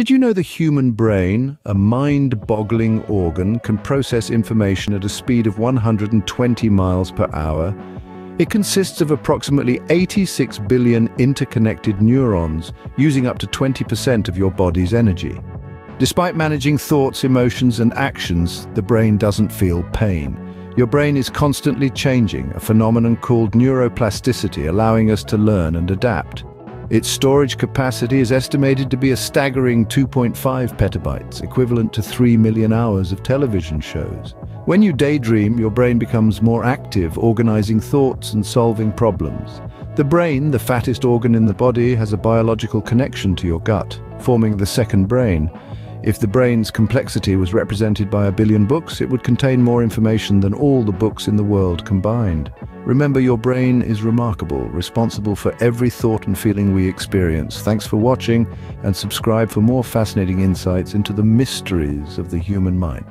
Did you know the human brain, a mind-boggling organ, can process information at a speed of 120 miles per hour? It consists of approximately 86 billion interconnected neurons, using up to 20% of your body's energy. Despite managing thoughts, emotions, and actions, the brain doesn't feel pain. Your brain is constantly changing, a phenomenon called neuroplasticity, allowing us to learn and adapt. Its storage capacity is estimated to be a staggering 2.5 petabytes, equivalent to 3 million hours of television shows. When you daydream, your brain becomes more active, organizing thoughts and solving problems. The brain, the fattest organ in the body, has a biological connection to your gut, forming the second brain. If the brain's complexity was represented by a billion books, it would contain more information than all the books in the world combined. Remember, your brain is remarkable, responsible for every thought and feeling we experience. Thanks for watching, and subscribe for more fascinating insights into the mysteries of the human mind.